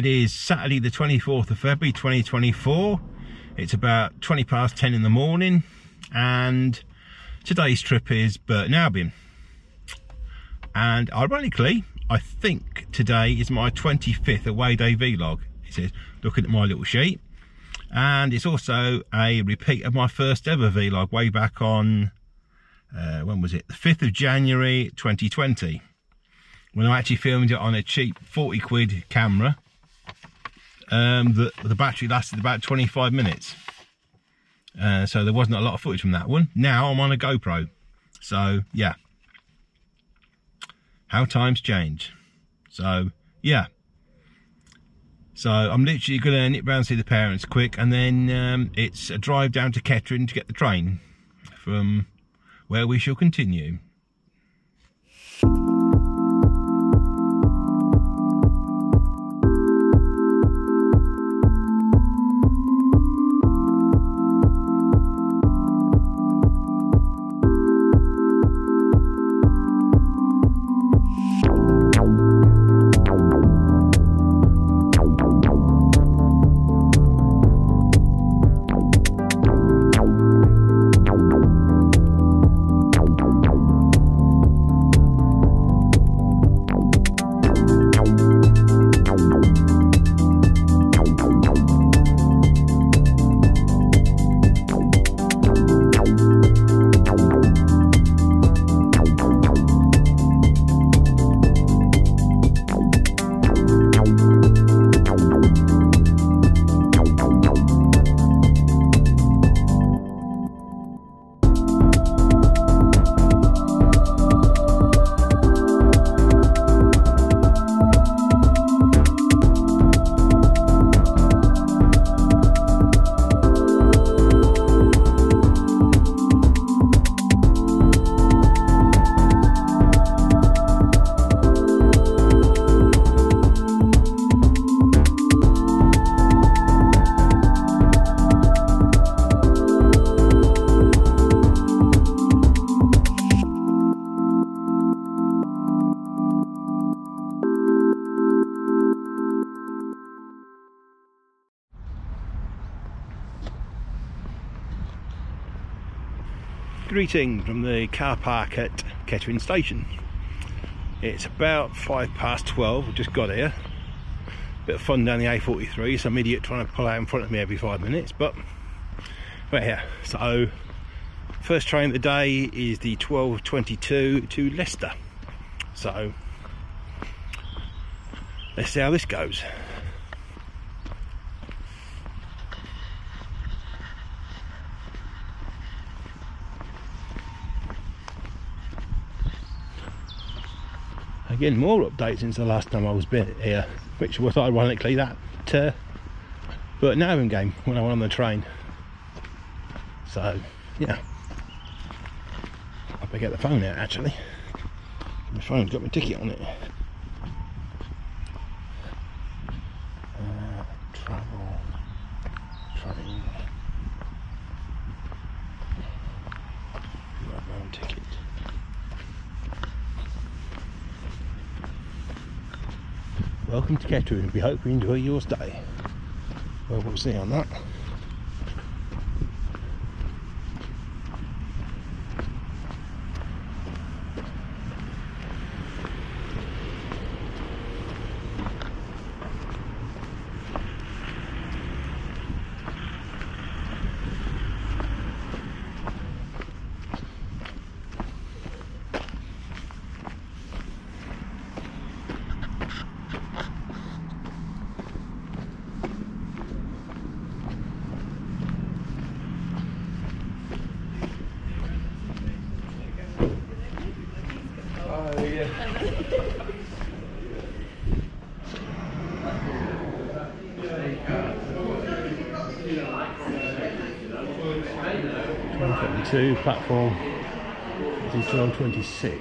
It is Saturday the 24th of February 2024. It's about 20 past 10 in the morning and today's trip is Burton Albion. And ironically, I think today is my 25th away day vlog, it says, looking at my little sheet. And it's also a repeat of my first ever vlog way back on, when was it? The 5th of January 2020. When I actually filmed it on a cheap 40 quid camera. The battery lasted about 25 minutes. So there wasn't a lot of footage from that one. Now I'm on a GoPro. So yeah. How times change. So yeah. So I'm literally going to nip round and see the parents quick. And then it's a drive down to Kettering to get the train. From where we shall continue. Greeting from the car park at Kettering station. It's about 5 past 12, we just got here. Bit of fun down the A43, some idiot trying to pull out in front of me every 5 minutes, but we're here. So first train of the day is the 12:22 to Leicester. So let's see how this goes. Again, more updates since the last time I was here, which was ironically that Burton Albion game when I went on the train. So yeah, I better get the phone out actually. My phone's got my ticket on it. Travel, train, right, my own ticket. Welcome to Kettering, we hope you enjoy your stay. Well, we'll see on that. Platform detail 26.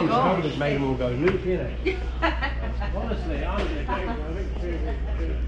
since COVID has made them all go loopy, innit? Honestly, I'm going to do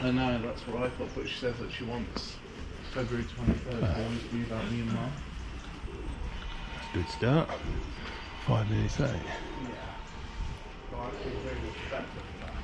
I know, that's what I thought, but she says that she wants February 23rd to interview about me and Mark. That's a good start. 5 minutes late. Yeah. Well, I feel very respectful for that.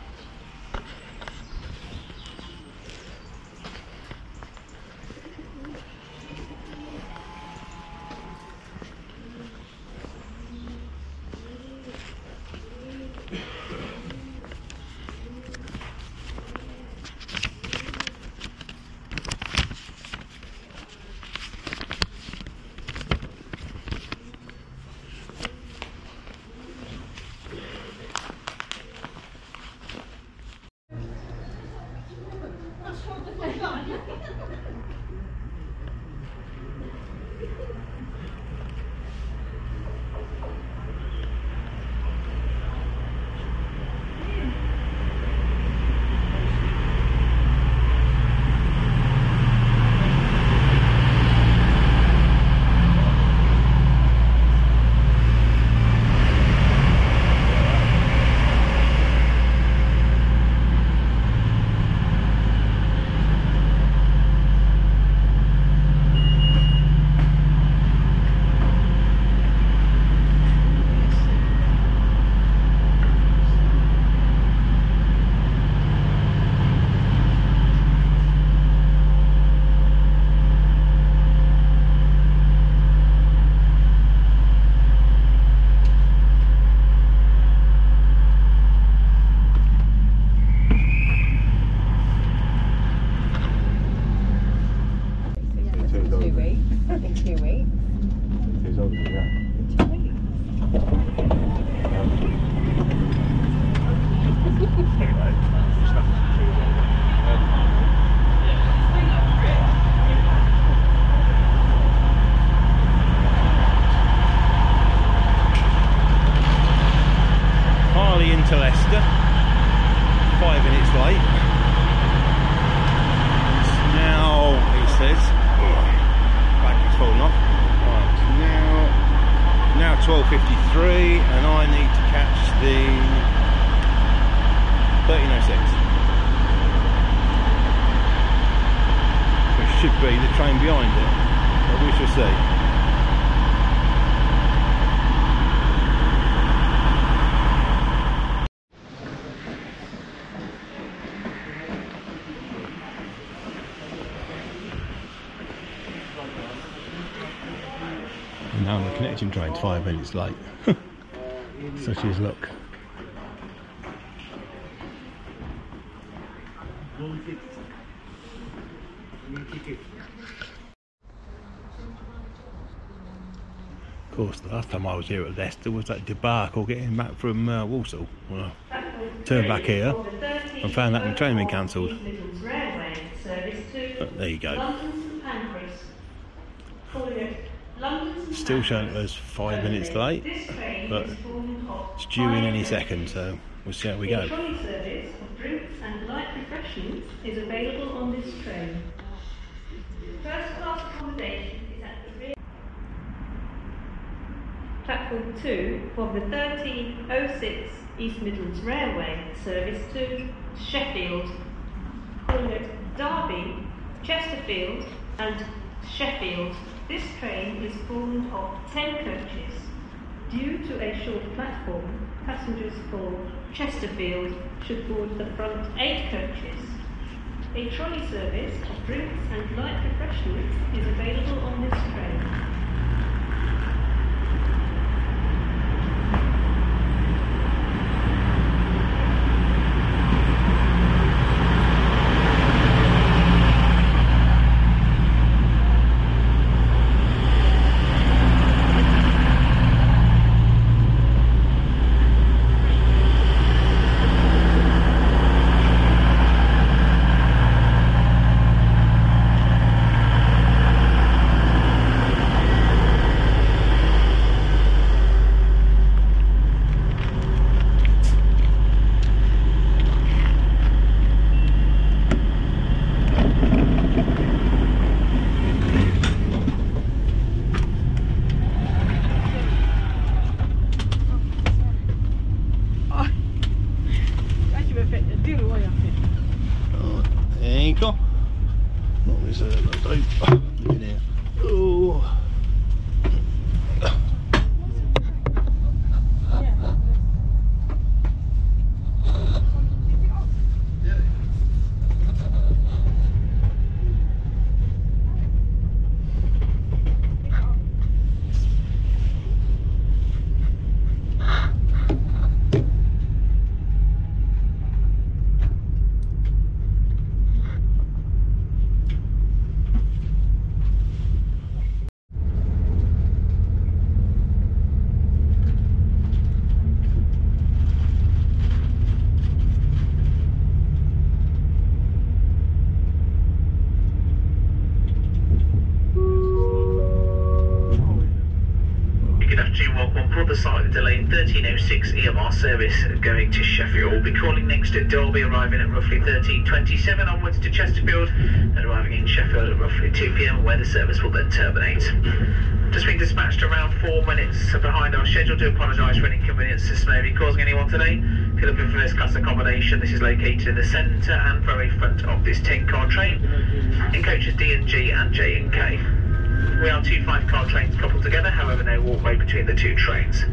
Now the connection train's 5 minutes late. Such is luck. Of course, the last time I was here at Leicester was that debacle getting back from Walsall. Well, I turned back here and found that my train had been cancelled. But there you go. Still showing it was 5 minutes late, but it's due in any second, so we'll see how we go. Service of drinks and light refreshments is available on this train. First class accommodation is at the rear. Platform 2 for the 1306 East Midlands Railway service to Sheffield, calling at Derby, Chesterfield and Sheffield. This train is formed of 10 coaches. Due to a short platform, passengers for Chesterfield should board the front 8 coaches. A trolley service of drinks and light refreshments is available on this train. Service going to Sheffield will be calling next at Derby, arriving at roughly 13:27 onwards to Chesterfield, and arriving in Sheffield at roughly 2 p.m, where the service will then terminate. Just being dispatched around 4 minutes behind our schedule. Do apologise for any inconvenience this may be causing anyone today. If you're looking for first class accommodation, this is located in the centre and very front of this 10-car train, in coaches D and G and J and K. We are 2 5-car trains coupled together, however no walkway between the two trains.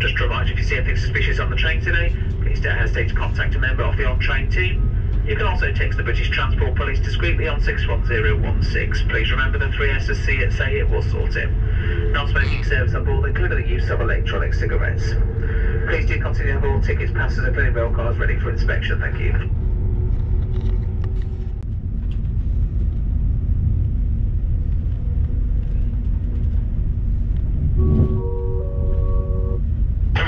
Just to remind you, if you see anything suspicious on the train today, please don't hesitate to contact a member of the on-train team. You can also text the British Transport Police discreetly on 61016. Please remember the 3 S's that say it will sort it. Non-smoking service on board, including the use of electronic cigarettes. Please do continue to have all tickets, passes, including rail cars ready for inspection. Thank you.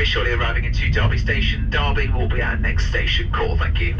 Shortly arriving into Derby station. Derby will be our next station call. Thank you.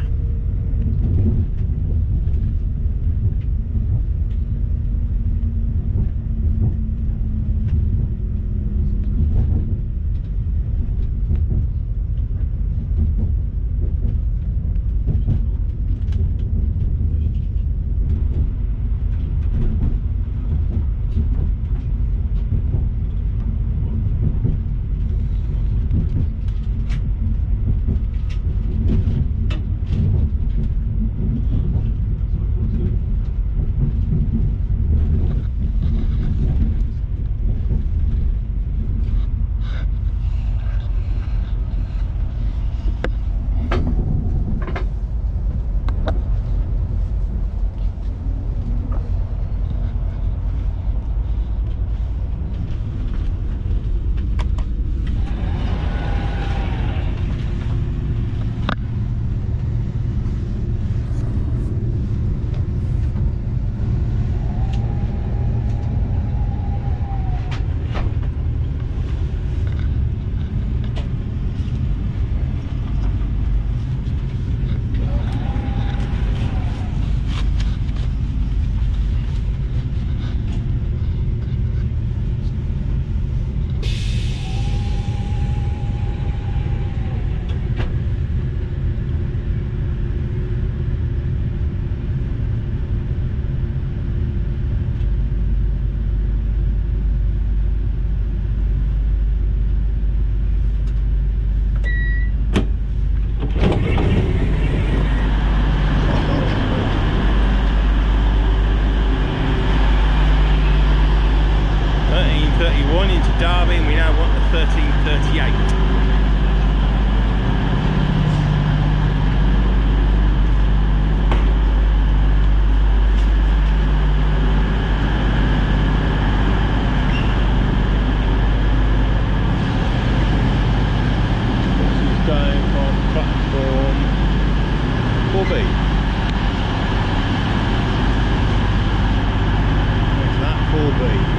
Derby. Where's that full B?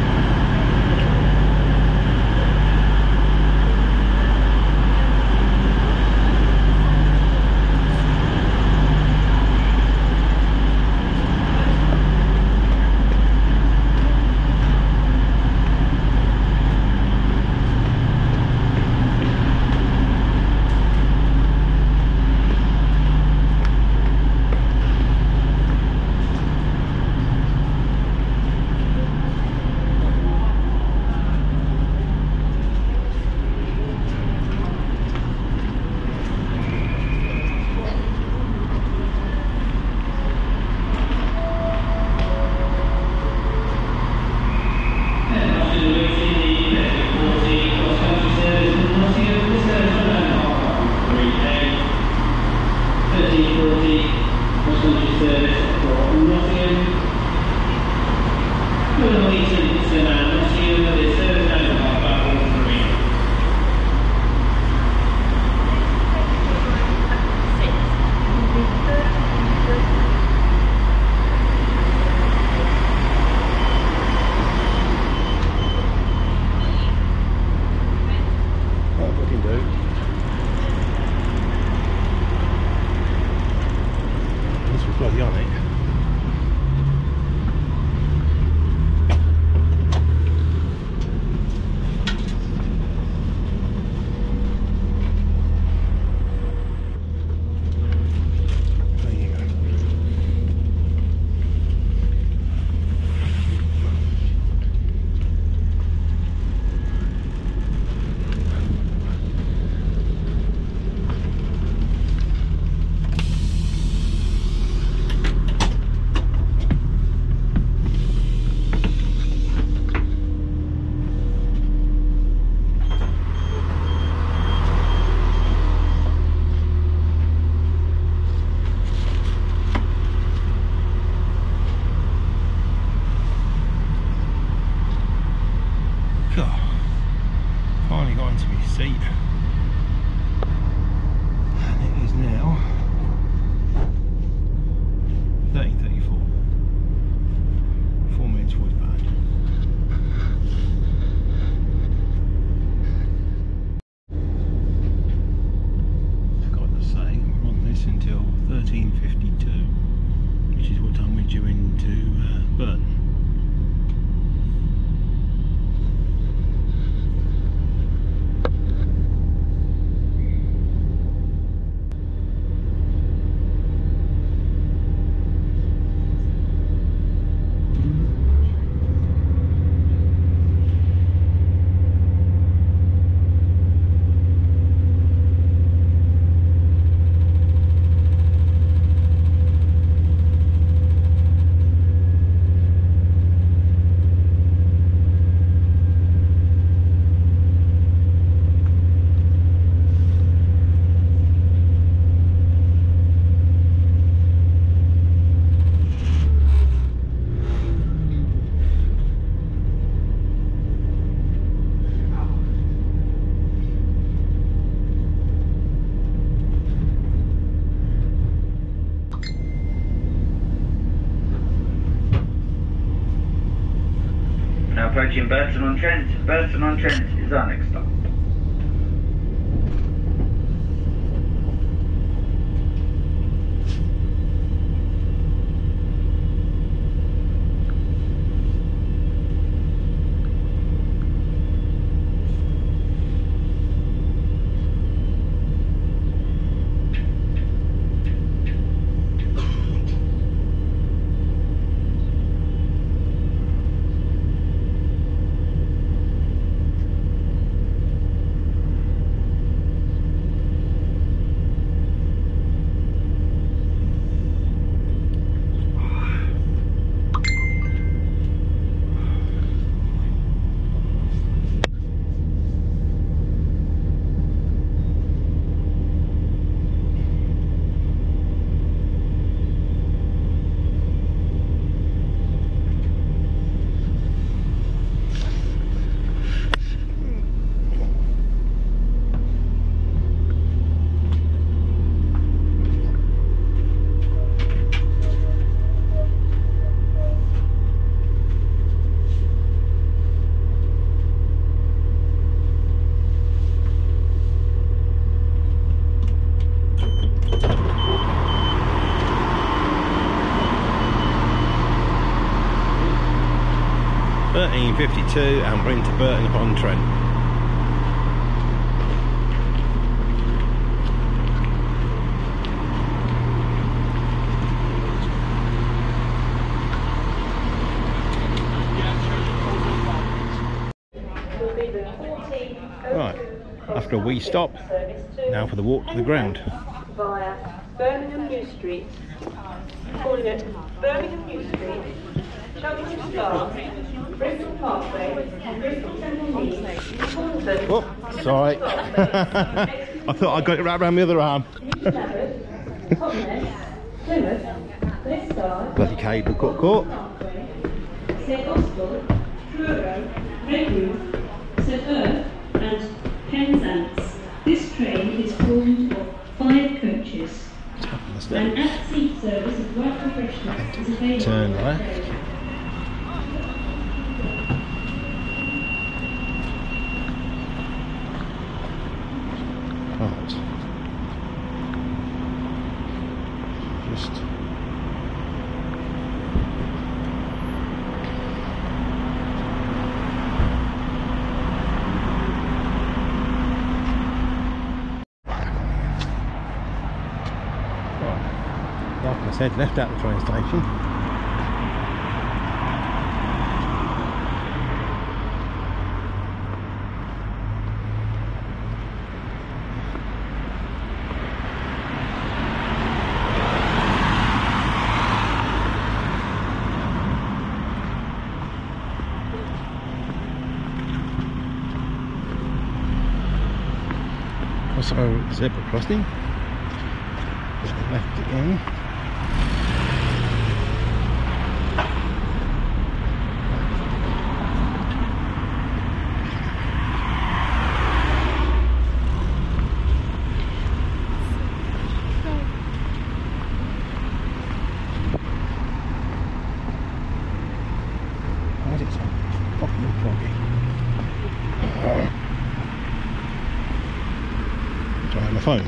Approaching Burton-on-Trent. Burton-on-Trent is our next stop. 1952 and we're into Burton upon Trent. Right, after a wee stop, now for the walk to the ground. Via Birmingham New Street, calling it Birmingham New Street, Cheltenham Spa, Bristol Parkway, Bristol Temple Meads, Horton. Oh, sorry. I thought I got it right around the other arm. Bloody cable caught. St Oswald, Truro, Redwood, St Earth and Penzance. This train is formed of 5 coaches. An at-seat service of light refreshments is available. Turn left. Left out the train station. Also a zebra crossing. Left again.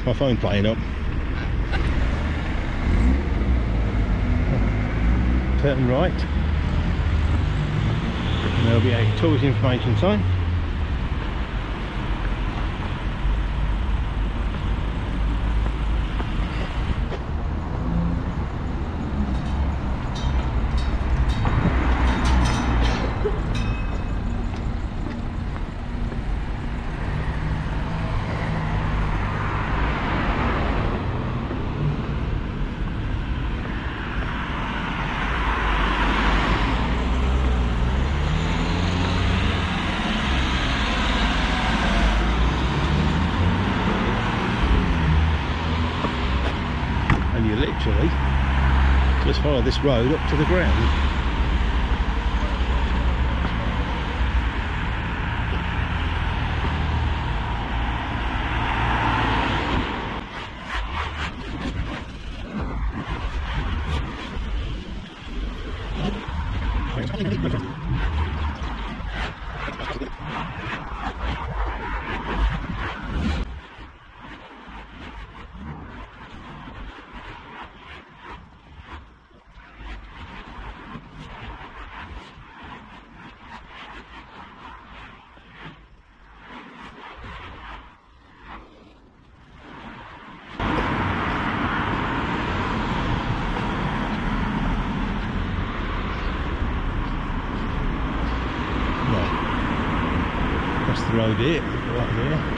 My phone playing up. Turn right. And there'll be a tourist information sign. Just follow this road up to the ground. Road here, right here.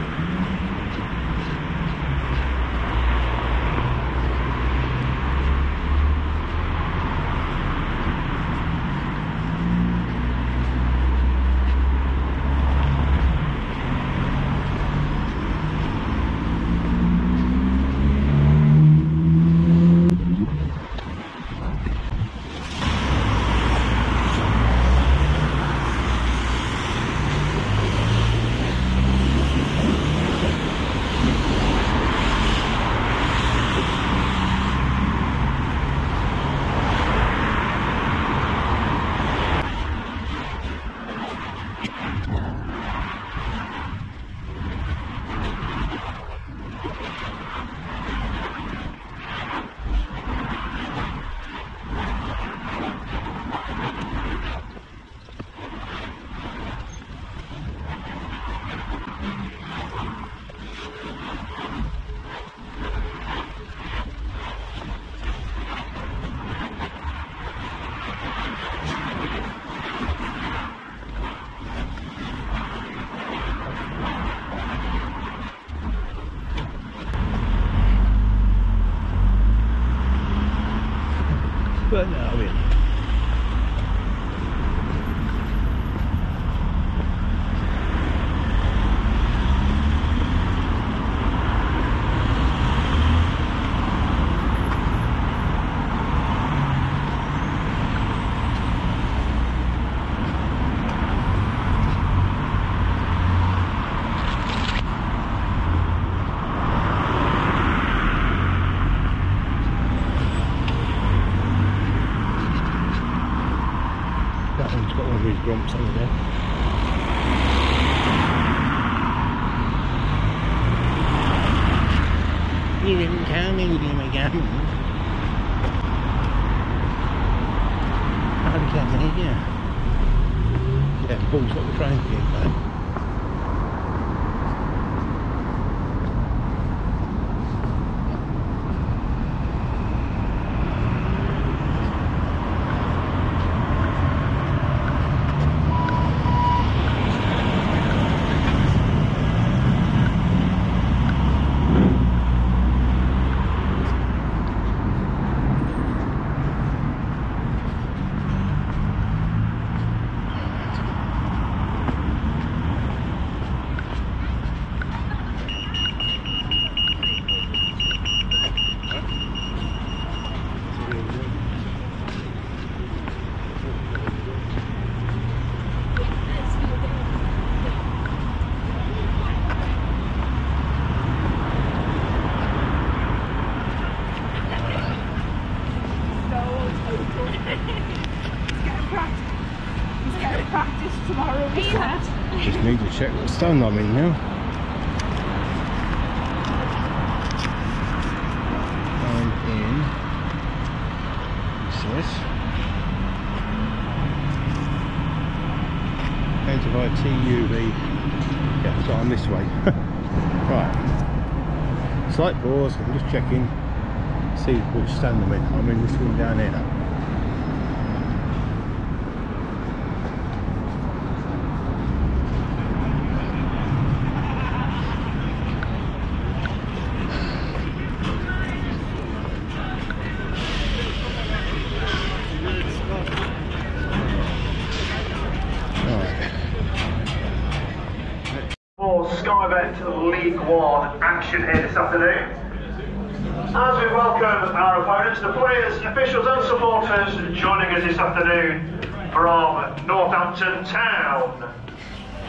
Burton Albion. Grumps over there. You didn't come in with him again. How did he come in here? Yeah, pulls up the train here, though. Check what stand I'm in now. I'm in. What's this? Identify TUV. Yeah, so I'm this way. Right. Slight pause. I'm just checking. See which stand I'm in. I'm in this one down here. League One action here this afternoon. As we welcome our opponents, the players, officials and supporters joining us this afternoon from Northampton Town.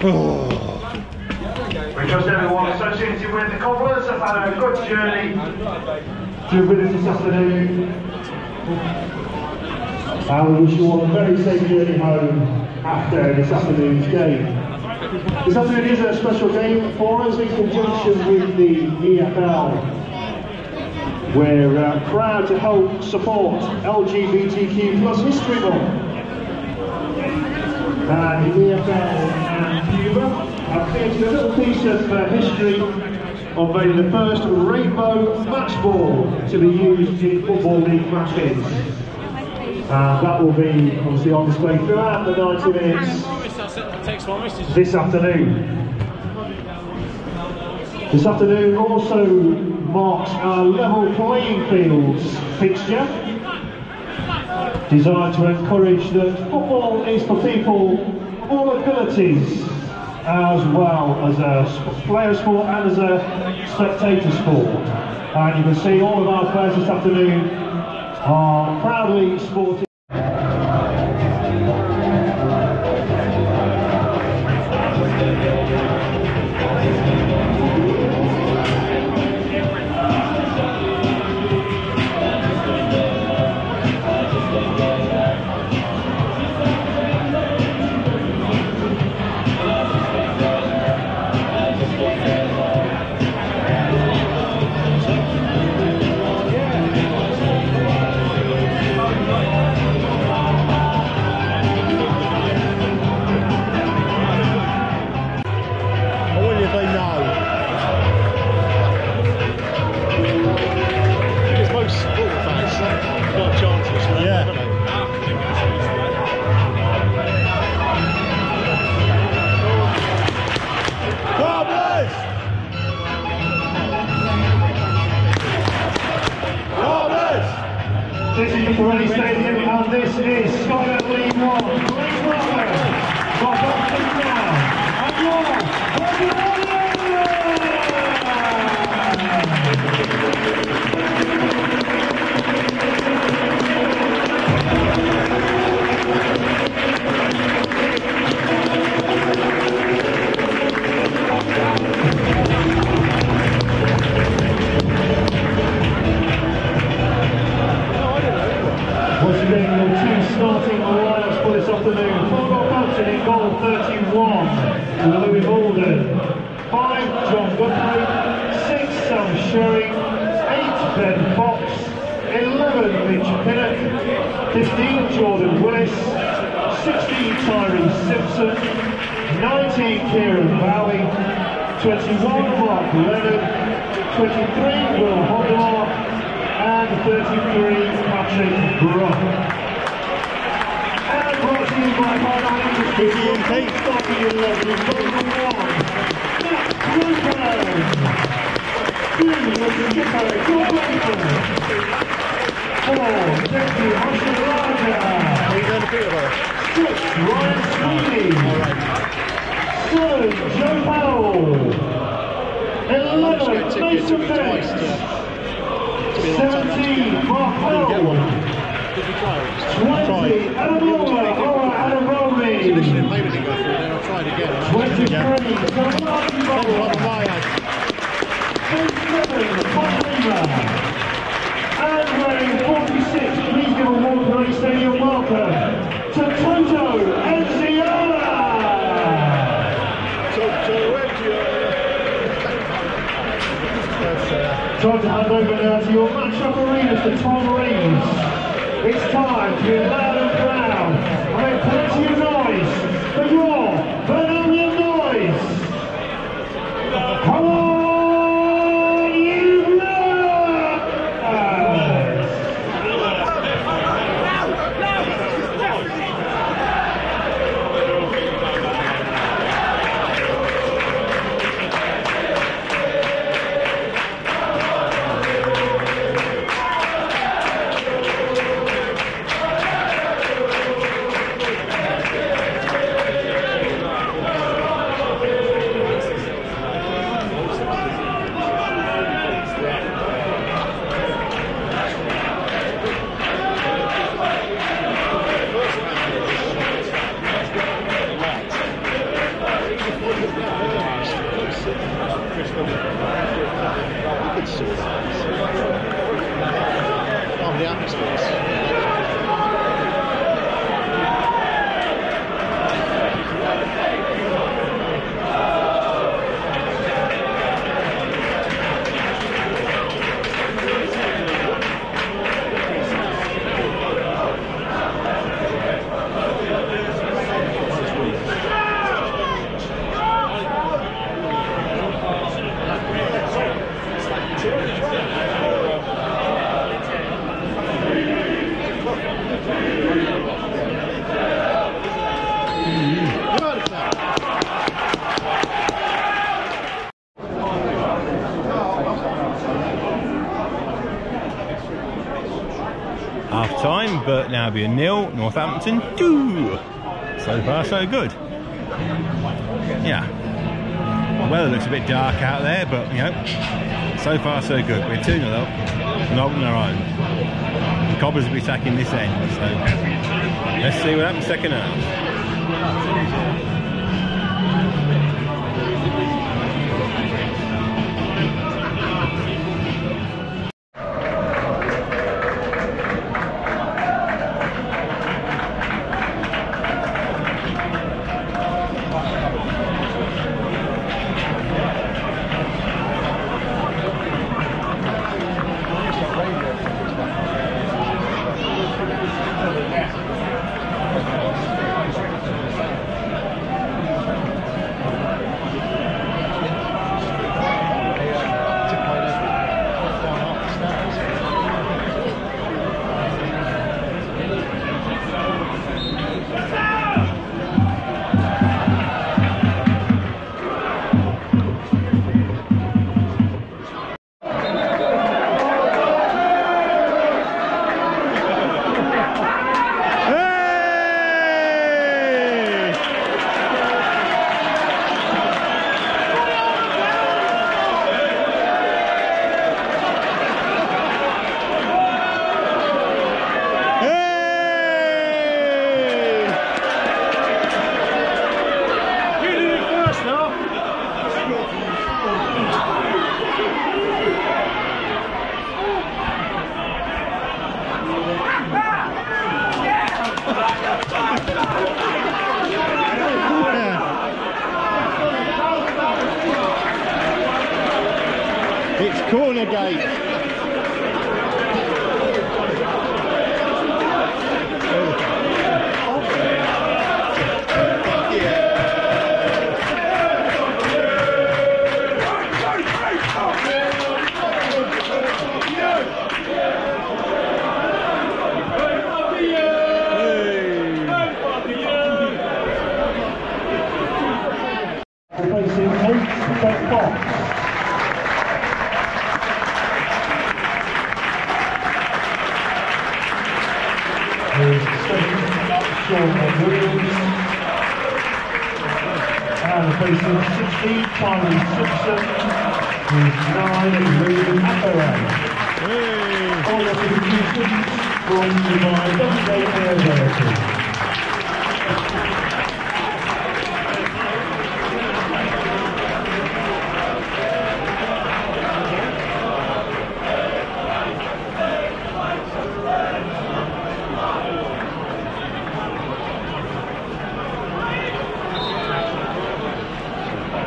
We trust everyone associated with the Cobblers have had a good journey to with us this afternoon. And we wish you all a very safe journey home after this afternoon's game. This afternoon is a special game for us in conjunction with the EFL. We're proud to help support LGBTQ plus History Month. The EFL and Cuba have created a little piece of history of being the first rainbow match ball to be used in football league matches. That will be obviously on display throughout the 90 minutes. This afternoon. This afternoon also marks our level playing fields fixture, designed to encourage that football is for people of all abilities, as well as a player sport and as a spectator sport. And you can see all of our players this afternoon are proudly sporting. This is the Brody Stadium and this is Scotland League One. Please welcome from Northampton Town and your Burton starting lineups for this afternoon. Paul Bolton in goal 31, Louis Holden. 5, John Goodley. 6, Sam Sherry. 8, Ben Fox. 11, Mitchie Pinnock. 15, Jordan Willis. 16, Tyrone Simpson. 19, Kieran Bowie. 21, Mark Leonard. 23, Will Hodlar. And 33, Patrick Brough. Brought to you by Milton Keynes, starting in Leicester, goal 1, Matt Cooper, 2, Milton Keynes, goal 1, 4, Deji Oshimarjan, 6, Ryan Sweeney, 7, Joe Powell, 11, Mason Fitz, 17, Mark Leonard, 20, Adam Rowe, 23, and 46, please give a warm Brody Stadium welcome to Toto Nziala! Time to hand over now to your match-up arenas, the Tom Marines. It's time to be loud and proud. I make plenty of noise for your Birmingham noise. Come on, you Burton Albion 0, Northampton 2. So far so good. Yeah. The weather looks a bit dark out there, but you know, so far so good. We're 2-0 up and holding our own. The Cobbers will be attacking this end, so let's see what happens second half.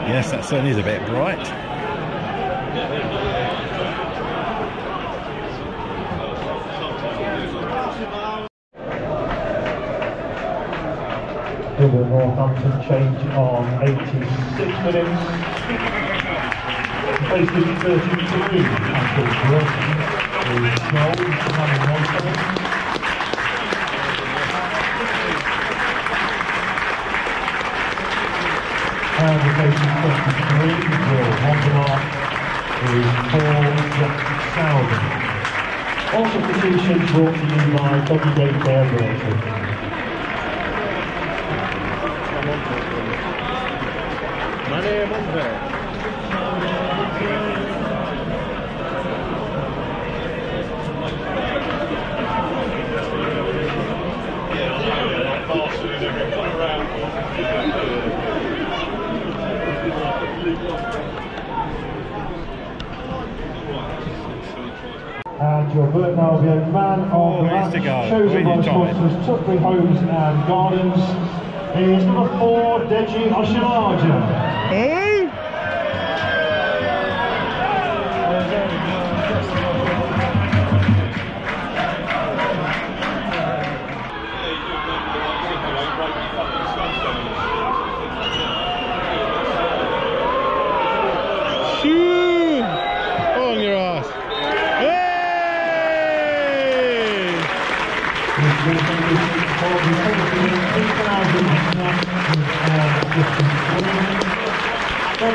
Yes, that certainly is a bit bright. The Northampton change on 86 minutes. Placed in 13th after Burton is now having one second. And the place in 23 for Wandermark is Paul Jackson Southern. Also petitions brought to you by WJ Fairwater. And your Burton Albion man of the match, chosen by sponsors Tutbury Homes and Gardens, is number 4, Deji Oshimarjan. Hey? Shoo! On your ass! Hey! Once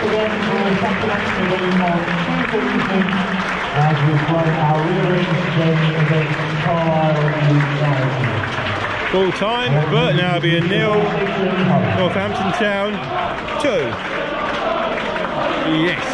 again, we're back to action game on Tuesday evening as we play our rearranged game against Carlisle United. Full time, Burton Albion 0, Northampton Town 2. Yes.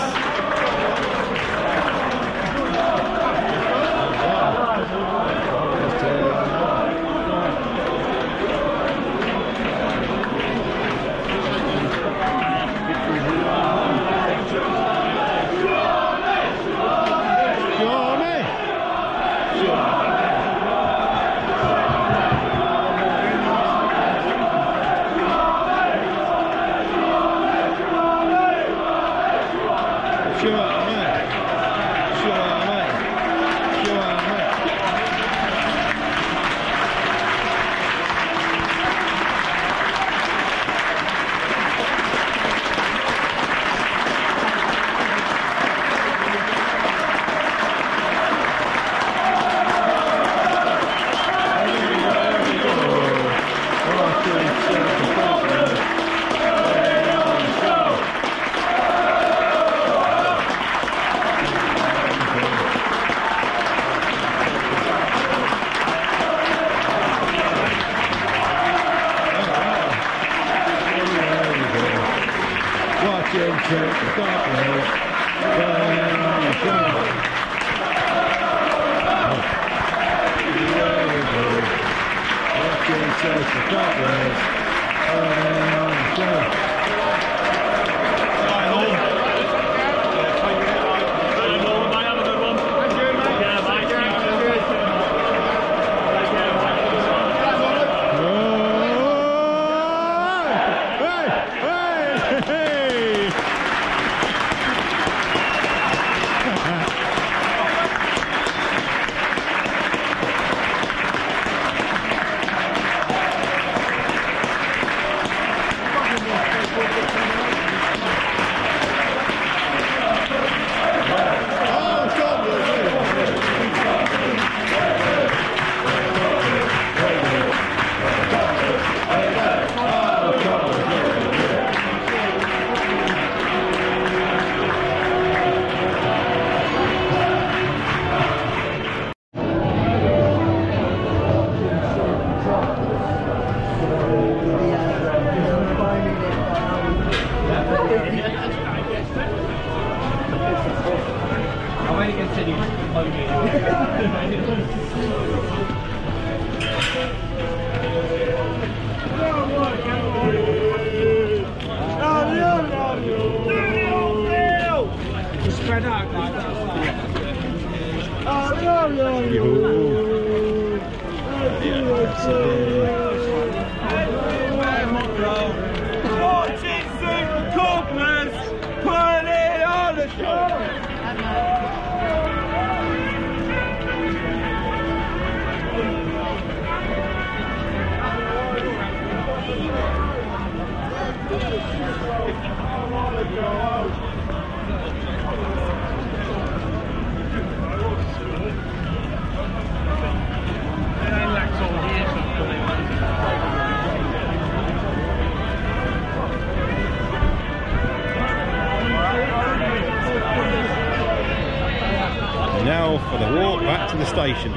Now for the walk back to the station.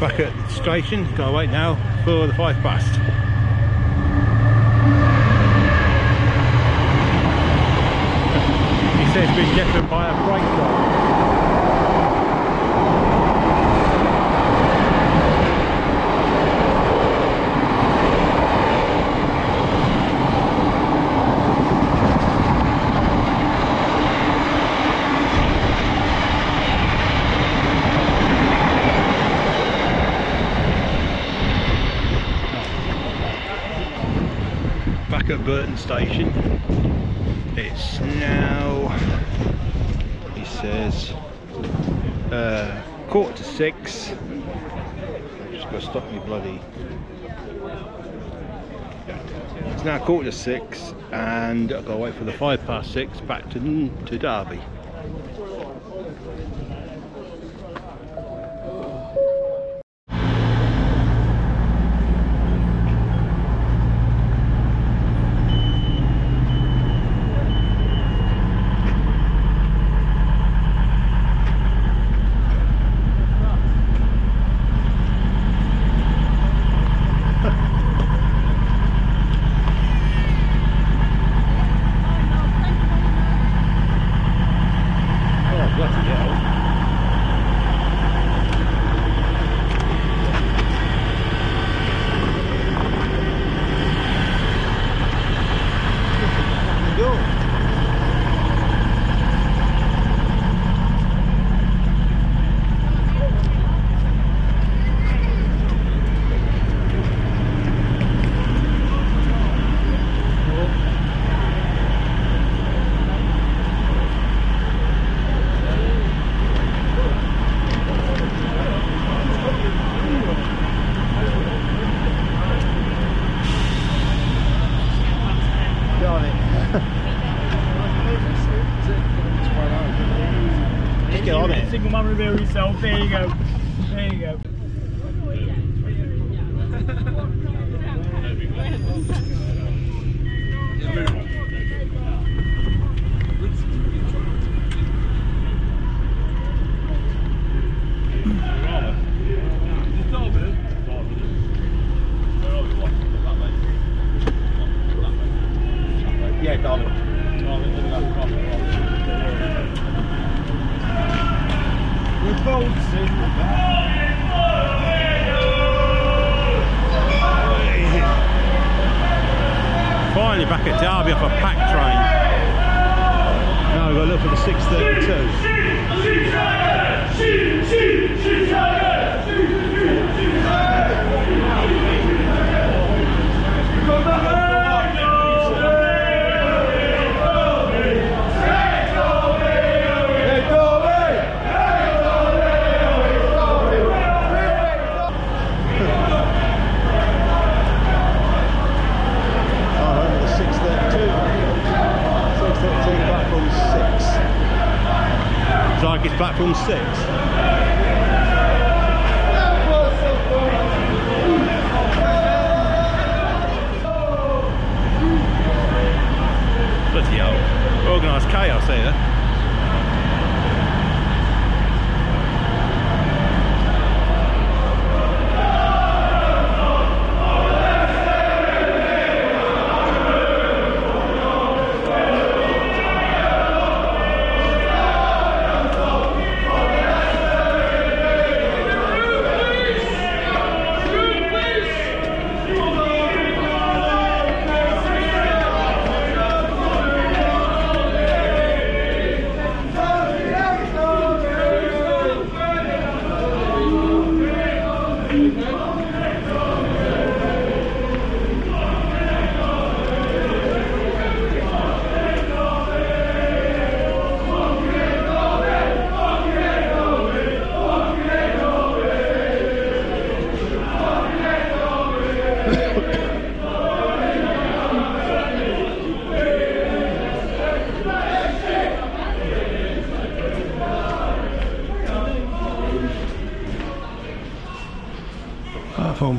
Back at the station, gotta wait now for the 5 past. He says we're getting by a freight car. Burton station. It's now, he says, 6:15. Just gotta stop me bloody It's now 5:45, and I've got to wait for the 6:05 back to Derby.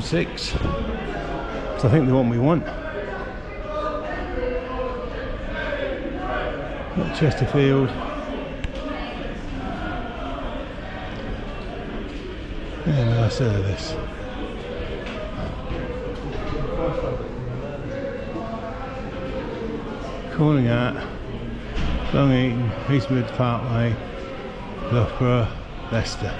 Six. So I think the one we want. Not Chesterfield. And our service. Calling out Long Eaton, East Midlands Parkway, Loughborough, Leicester.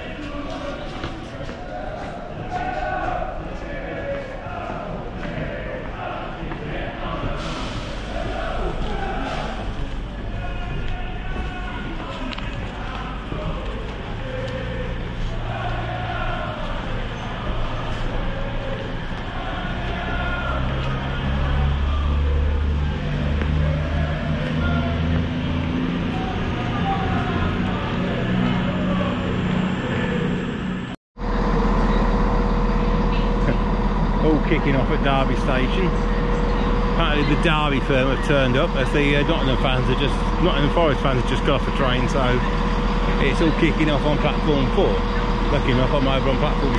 Kicking off at Derby station. apparently the Derby firm have turned up, as the Nottingham Forest fans have just got off the train, so it's all kicking off on platform 4. Lucky enough, I'm over on platform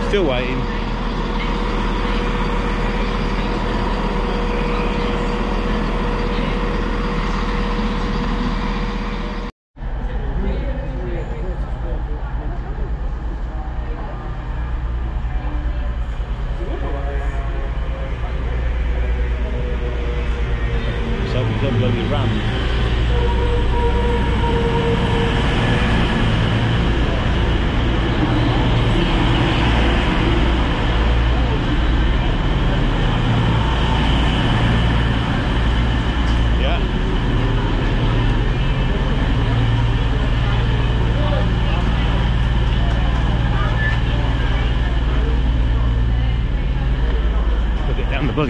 6. Still waiting. Bloody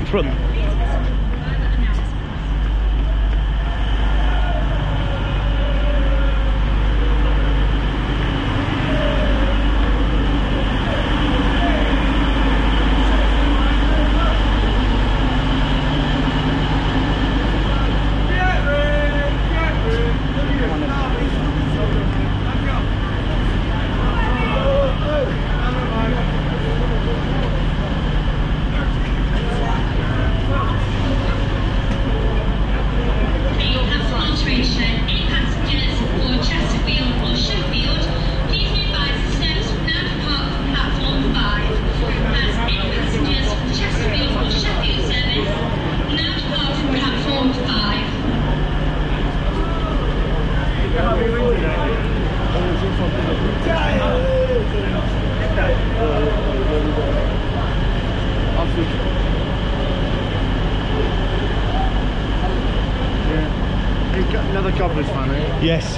front. Yes.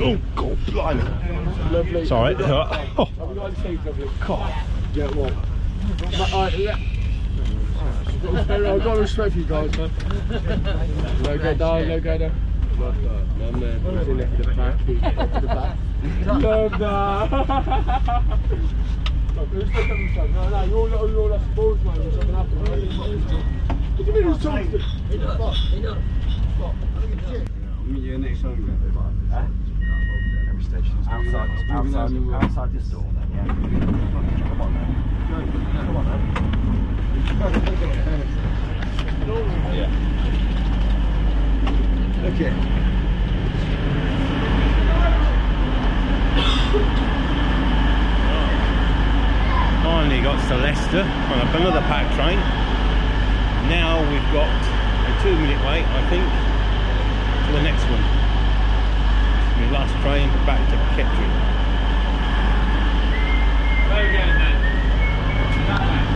Oh, God, blimey. It's all right. Oh. God. Yeah, well. I've got respect for you guys, man. Logo down, logo down. No, you're all a sports man, you're something happening. What do you mean you're talking? Enough. I'll meet you next time. Every station's outside this door then, yeah. Come on now. Come on now. Yeah. Okay. Finally got to Leicester on another pack train. Now we've got a 2-minute wait, I think, for the next one. My last train back to Kettering. There we go then. That way.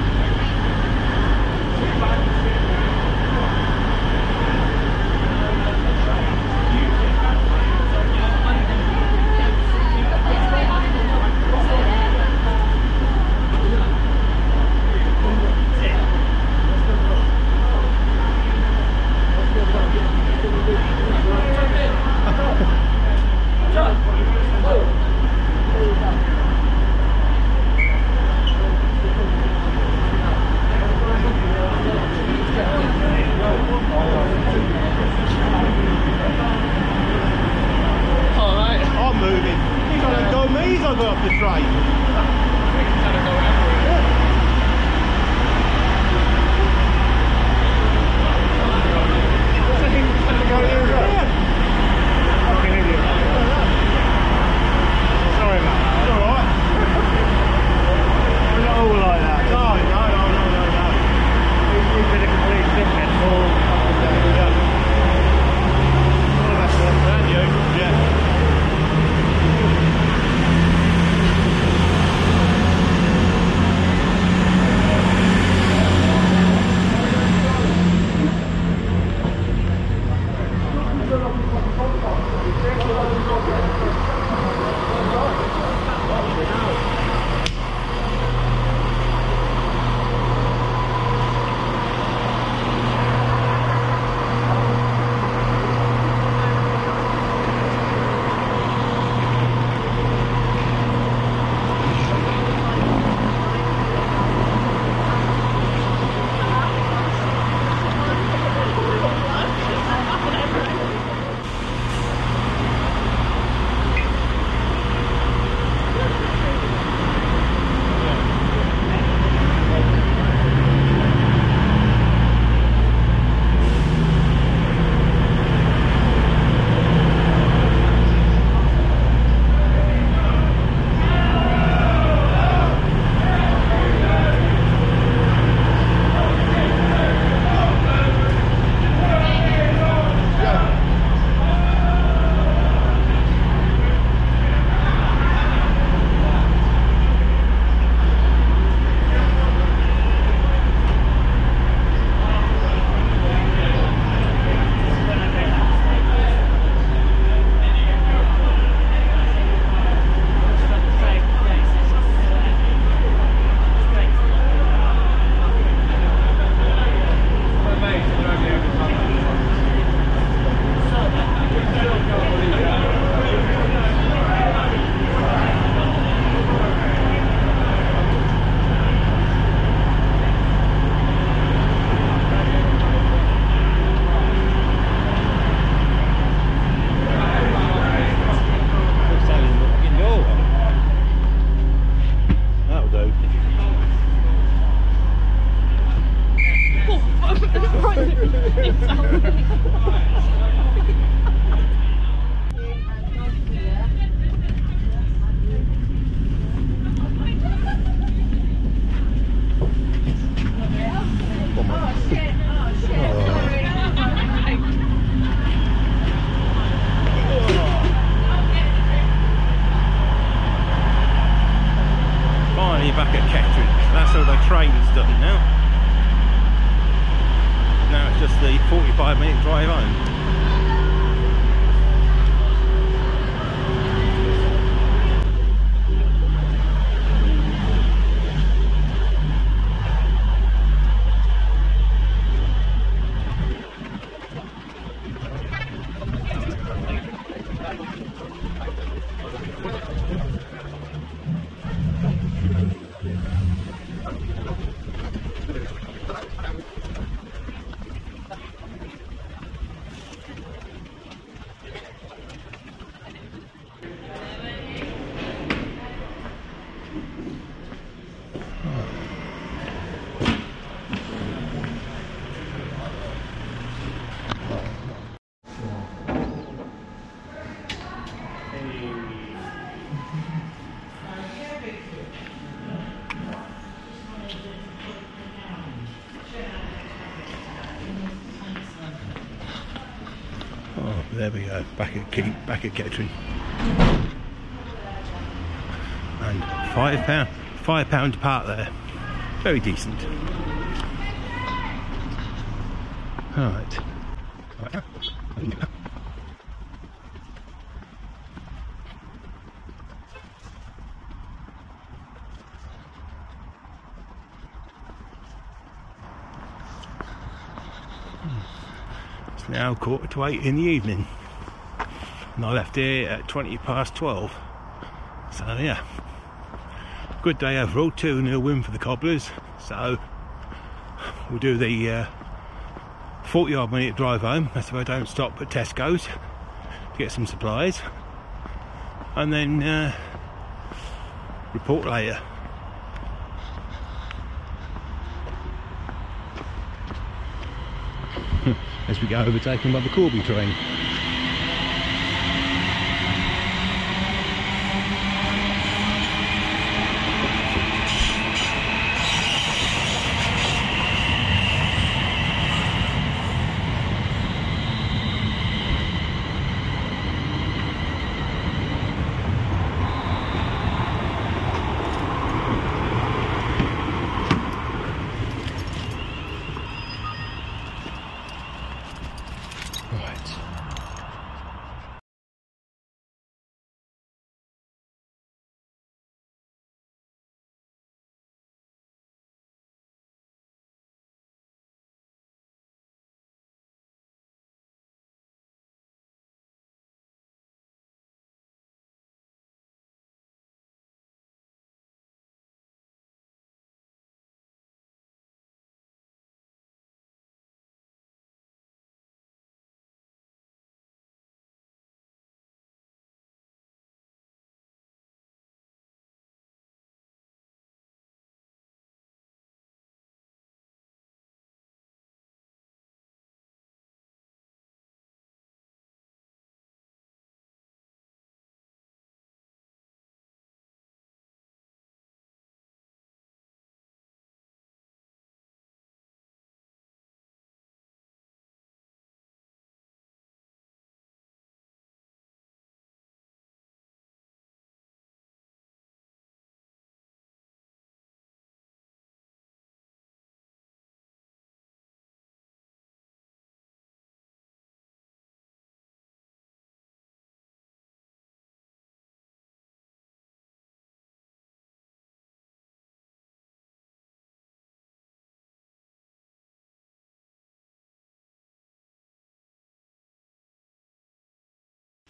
you're back at Kettering. That's all the train's done now. Now it's just the 45-minute drive home. There we go, back at Kettering. And £5 part there. Very decent. Alright. Now 7:45 in the evening, and I left here at 12:20. So yeah, good day overall. 2-0 win for the Cobblers. So we'll do the 40-odd minute drive home. That's if I don't stop at Tesco's to get some supplies, and then report later. As we get overtaken by the Corby train.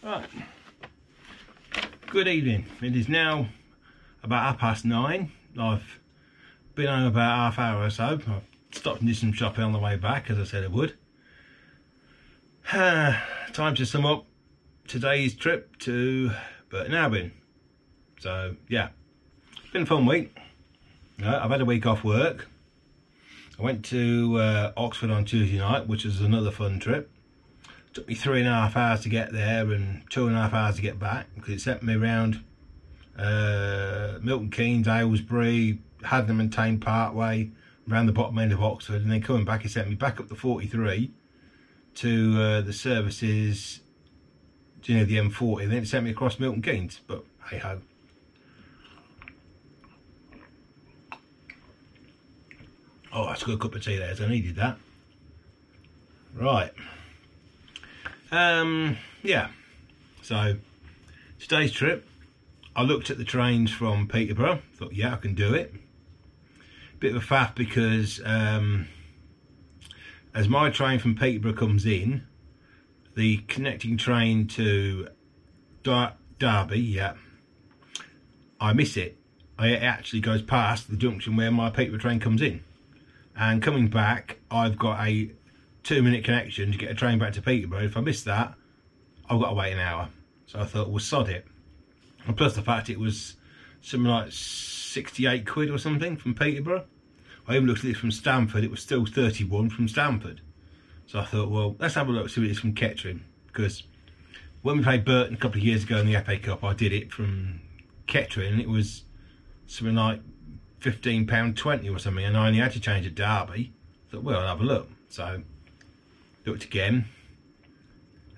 Right, good evening. It is now about 9:30. I've been home about half hour or so. I've stopped and did some shopping on the way back, as I said I would. Time to sum up today's trip to Burton Albion. So yeah, it's been a fun week. I've had a week off work. I went to Oxford on Tuesday night, which is another fun trip. Took me 3.5 hours to get there and 2.5 hours to get back, because it sent me around Milton Keynes, Aylesbury, Hadham and Thame partway, around the bottom end of Oxford, and then coming back it sent me back up the 43 to the services, you know, the M40, and then it sent me across Milton Keynes. But hey ho. Oh, that's a good cup of tea there, so I needed that. Right. Yeah. So, today's trip, I looked at the trains from Peterborough, thought, yeah, I can do it. Bit of a faff because as my train from Peterborough comes in, the connecting train to Derby, yeah, I miss it. It actually goes past the junction where my Peterborough train comes in. And coming back, I've got a 2-minute connection to get a train back to Peterborough. If I miss that, I've got to wait an hour. So I thought, well, sod it. And plus the fact it was something like 68 quid or something from Peterborough. I even looked at it from Stamford, it was still 31 from Stamford. So I thought, well, let's have a look, see what it is from Kettering. Because when we played Burton a couple of years ago in the FA Cup, I did it from Kettering. It was something like £15.20 or something, and I only had to change at Derby. I thought, well, I'll have a look. So looked again.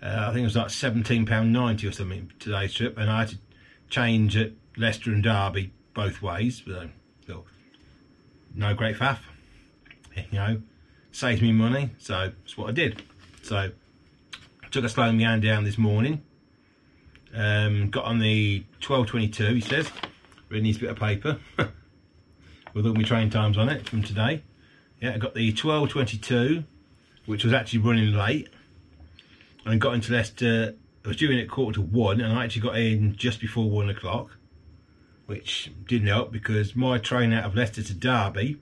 I think it was like £17.90 or something today's trip, and I had to change at Leicester and Derby both ways. So, no great faff, you know, saves me money, so that's what I did. So I took a slow me hand down this morning, got on the 12:22, he says, read this bit of paper with all my train times on it from today. Yeah, I got the 12:22, which was actually running late, and got into Leicester. I was due in at 1:45, and I actually got in just before 1 o'clock, which didn't help because my train out of Leicester to Derby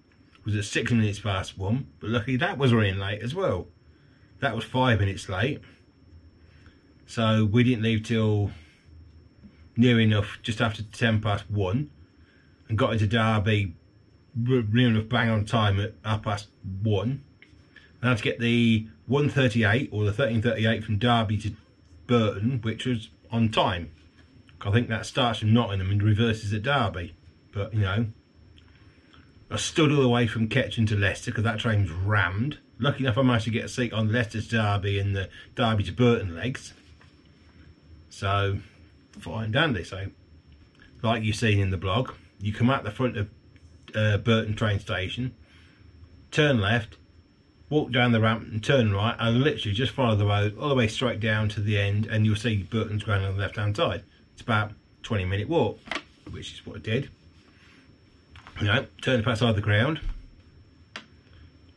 was at 1:06, but luckily that was running late as well. That was 5 minutes late. So we didn't leave till near enough, just after 1:10, and got into Derby near enough bang on time at 1:30. And I had to get the 1:38 or the 13:38 from Derby to Burton, which was on time. I think that starts from Nottingham and reverses at Derby. But, you know, I stood all the way from Kettering to Leicester because that train was rammed. Lucky enough I managed to get a seat on Leicester to Derby and the Derby to Burton legs. So, fine dandy. So, like you've seen in the blog, you come out the front of Burton train station, turn left, walk down the ramp and turn right, and literally just follow the road all the way straight down to the end, and you'll see Burton's ground on the left-hand side. It's about a 20-minute walk, which is what I did. You know, turned past the ground.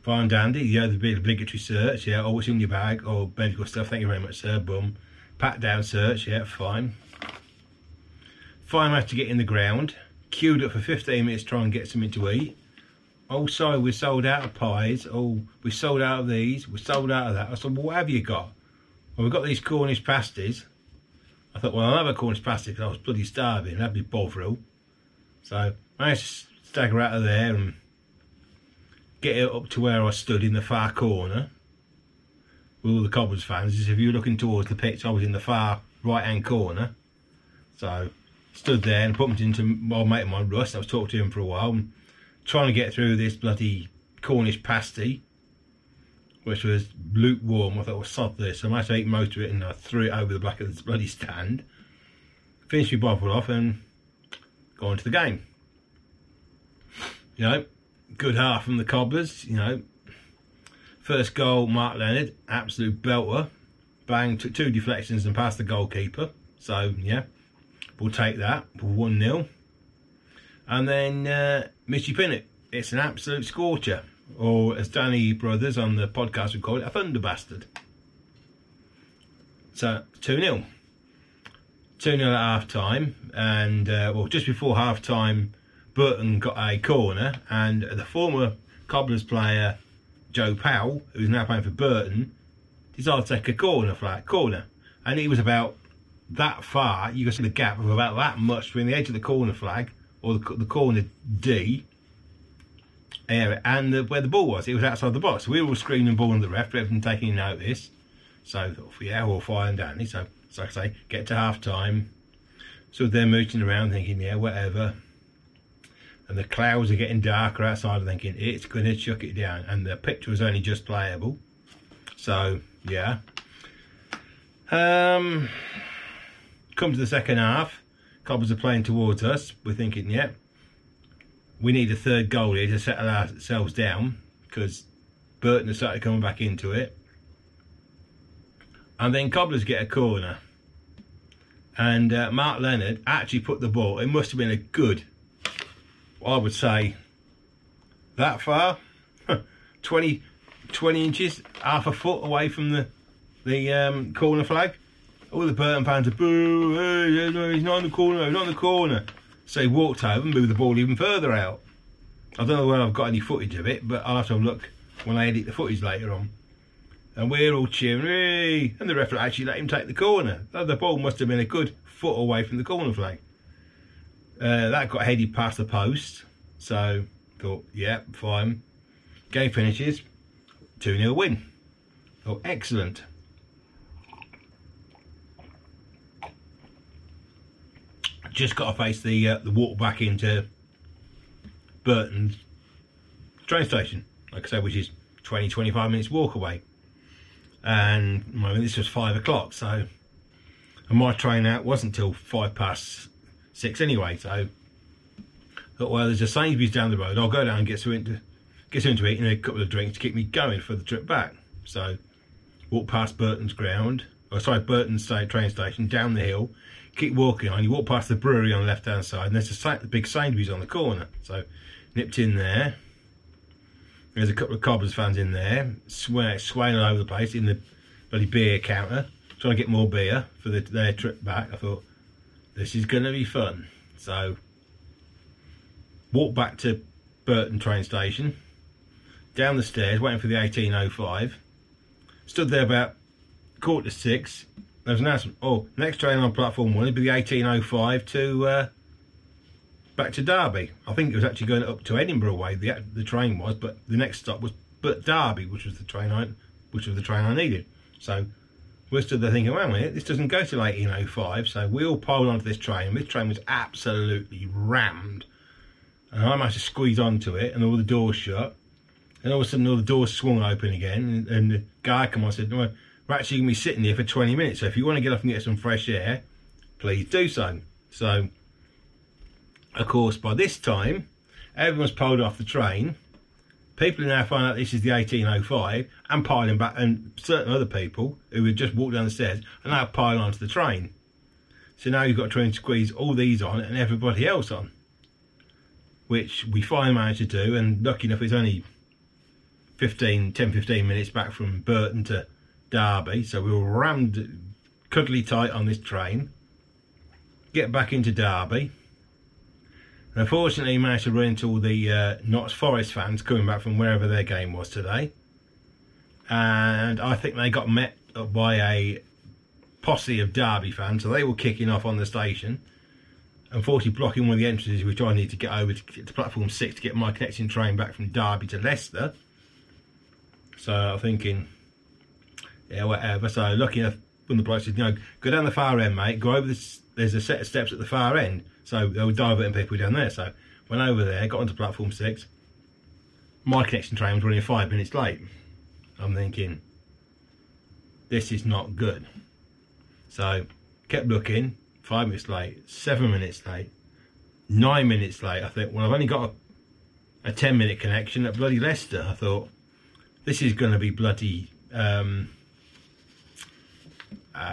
Fine dandy, you know, the big obligatory search, yeah, oh, what's in your bag, oh, medical stuff, thank you very much, sir, boom. Pat down search, yeah, fine. Fine, I had to get in the ground, queued up for 15 minutes to try and get something to eat. Oh, sorry, we sold out of pies, oh, we sold out of these, we sold out of that. I said, well, what have you got? Well, we've got these Cornish pasties. I thought, well, I'll have a Cornish pasty because I was bloody starving, that'd be bovril. So I managed to stagger out of there and get it up to where I stood in the far corner with all the Cobblers fans. If you were looking towards the pitch, I was in the far right hand corner. So stood there and bumped into my old mate of mine, Russ. I was talking to him for a while and trying to get through this bloody Cornish pasty, which was lukewarm. I thought, well, sod this. I managed to eat most of it and I threw it over the back of this bloody stand. Finished my bottle off and got on to the game. You know, good half from the Cobblers, you know. First goal, Mark Leonard, absolute belter. Bang, took 2 deflections and passed the goalkeeper. So, yeah, we'll take that. 1-0. And then Mitchie Pinnock. It's an absolute scorcher. Or as Danny Brothers on the podcast would call it, a thunder bastard. So 2-0. 2-0 at half time, and well, just before half time, Burton got a corner, and the former Cobblers player Joe Powell, who's now playing for Burton, decided to take a corner, flat corner, and he was about that far. You can see the gap of about that much between the edge of the corner flag or the corner D area and where the ball was. It was outside the box. So we were all screaming and bawling at the ref, but everyone taking notice. So yeah, all fine and dandy. So I say, get to half time. So they're mooching around thinking, yeah, whatever. And the clouds are getting darker outside, thinking it's gonna chuck it down. And the pitch was only just playable. So yeah. Come to the second half. Cobblers are playing towards us. We're thinking, yeah, we need a third goal here to settle ourselves down. because Burton has started coming back into it. And then Cobblers get a corner. And Mark Leonard actually put the ball, it must have been a good, I would say, that far, 20 inches, half a foot away from the corner flag. All the Burton fans are, boo, hey, he's not in the corner, he's not in the corner. So he walked over and moved the ball even further out. I don't know whether I've got any footage of it, but I'll have to look when I edit the footage later on. And we're all cheering, hey! And the referee actually let him take the corner. The ball must have been a good foot away from the corner flag. That got headed past the post, so thought, yeah, fine. Game finishes, 2-0 win. Thought, excellent. Just got to face the walk back into Burton's train station, like I say, which is 20-25 minutes walk away. And I mean, this was 5 o'clock, so, and my train out wasn't till 5 past 6 anyway, so thought, well, there's a Sainsbury's down the road, I'll go down and get something to eat and a couple of drinks to keep me going for the trip back. So walk past Burton's ground, or sorry, Burton's train station, down the hill, keep walking on, you walk past the brewery on the left hand side and there's a big Sainsbury's on the corner. So nipped in there. There's a couple of Cobblers fans in there, swaying all over the place in the bloody beer counter, trying to get more beer for their trip back. I thought, this is going to be fun. So, walked back to Burton train station, down the stairs, waiting for the 1805. Stood there about 5:45. There was an announcement, oh, next train on platform 1 would be the 1805 to... back to Derby. I think it was actually going up to Edinburgh way, the train was, but the next stop was Derby, which was the train I needed. So we stood there thinking, wait a minute, this doesn't go till 1805, so we all piled onto this train, and this train was absolutely rammed. And I managed to squeeze onto it, and all the doors shut, and all of a sudden all the doors swung open again, and the guy come on and said, no, we're actually going to be sitting here for 20 minutes, so if you want to get off and get some fresh air, please do so. So, of course, by this time, everyone's pulled off the train. People now find out this is the 1805 and piling back, and certain other people who had just walked down the stairs are now piling onto the train. So now you've got to try and squeeze all these on and everybody else on, which we finally managed to do. And lucky enough, it's only 10-15 minutes back from Burton to Derby. So we were rammed cuddly tight on this train. Get back into Derby. Unfortunately, he managed to run into all the Notts Forest fans coming back from wherever their game was today. And I think they got met up by a posse of Derby fans, so they were kicking off on the station. Unfortunately, blocking one of the entrances, which I need to get over to platform 6 to get my connecting train back from Derby to Leicester. So I'm thinking, yeah, whatever. So lucky enough, when the bloke said, no, go down the far end, mate, go over this, there's a set of steps at the far end. So they were diverting people down there. So went over there, got onto platform 6. My connection train was running 5 minutes late. I'm thinking, this is not good. So kept looking, 5 minutes late, 7 minutes late, 9 minutes late. I think, well, I've only got a 10-minute connection at bloody Leicester. I thought, this is going to be bloody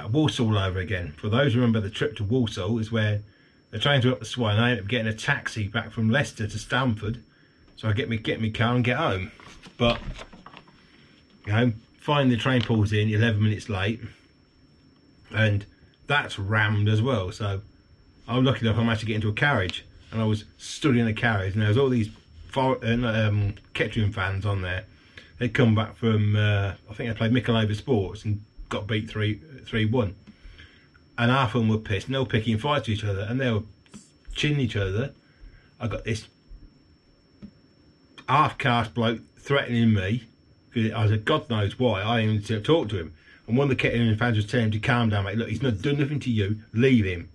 Walsall over again. For those who remember, the trip to Walsall is where the trains were up the sway and I ended up getting a taxi back from Leicester to Stamford. So I get me car and get home. But, you know, finally the train pulls in, 11 minutes late. And that's rammed as well. So I'm lucky enough I managed to get into a carriage. And I was stood in a carriage and there was all these Kettering fans on there. They'd come back from, I think they played Mickelover Sports and got beat 3-1. And half of them were pissed, and they were picking fights with each other, and they were chinning each other. I got this half-caste bloke threatening me, because I said, God knows why, I didn't even talk to him. And one of the Kettering fans was telling him to calm down, mate, look, he's not done nothing to you, leave him.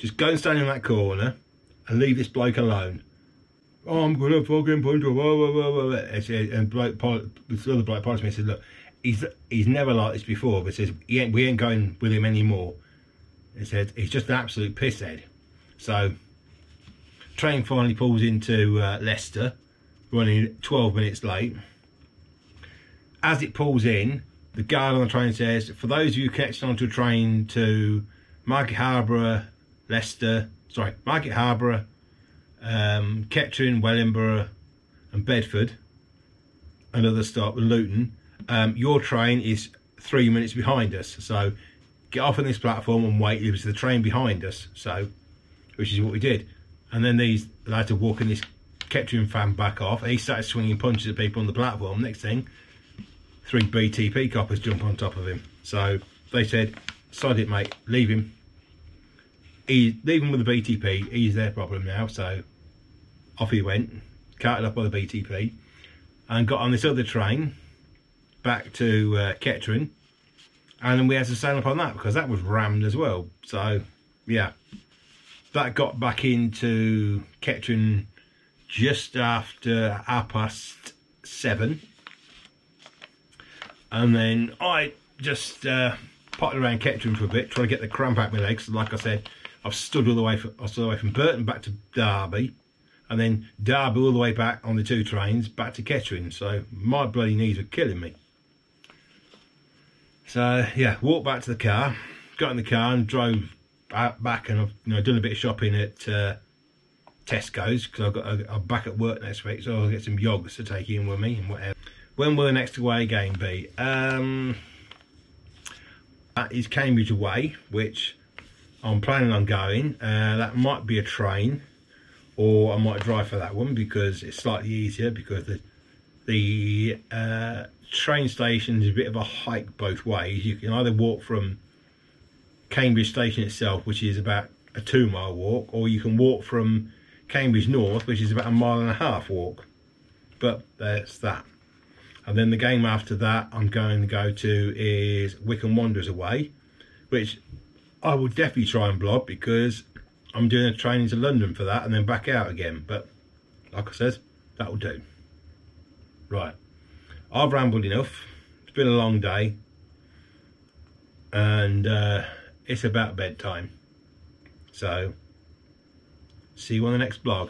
Just go and stand in that corner, and leave this bloke alone. Oh, I'm going to fucking punch him, and this other bloke points me and said, look, He's never like this before, but says we ain't going with him anymore. He said he's just an absolute pisshead. So train finally pulls into Leicester, running 12 minutes late. As it pulls in, the guard on the train says, for those of you connecting onto a train to Market Harborough, Leicester, sorry, Market Harborough, Kettering, Wellingborough and Bedford, another stop, Luton, your train is 3 minutes behind us, so get off on this platform and wait, it was the train behind us, so, which is what we did. And then these lads are walking this Kettering fan back off, and he started swinging punches at people on the platform. Next thing, three BTP coppers jump on top of him. So they said, sod it mate, leave him. Leave him with the BTP, he's their problem now. So off he went, carted off by the BTP, and got on this other train back to Kettering, and then we had to stand up on that because that was rammed as well. So yeah, that got back into Kettering just after 7:30, and then I just potted around Kettering for a bit, trying to get the cramp out my legs. Like I said, I've stood all the way from, I stood all the way from Burton back to Derby, and then Derby all the way back on the two trains back to Kettering, so my bloody knees were killing me. So yeah, walked back to the car, got in the car and drove out back, and I've, you know, done a bit of shopping at Tesco's because I've got, I'm back at work next week, so I'll get some yogs to take in with me and whatever. When will the next away game be? That is Cambridge away, which I'm planning on going. That might be a train, or I might drive for that one because it's slightly easier, because the train station is a bit of a hike both ways. You can either walk from Cambridge station itself, which is about a 2 mile walk, or you can walk from Cambridge North, which is about a 1.5 mile walk. But that's that. And then the game after that I'm going to go to is Wycombe Wanderers away, which I will definitely try and blog because I'm doing a train into London for that and then back out again, but like I said, that'll do. Right, I've rambled enough, it's been a long day, and it's about bedtime, so see you on the next blog.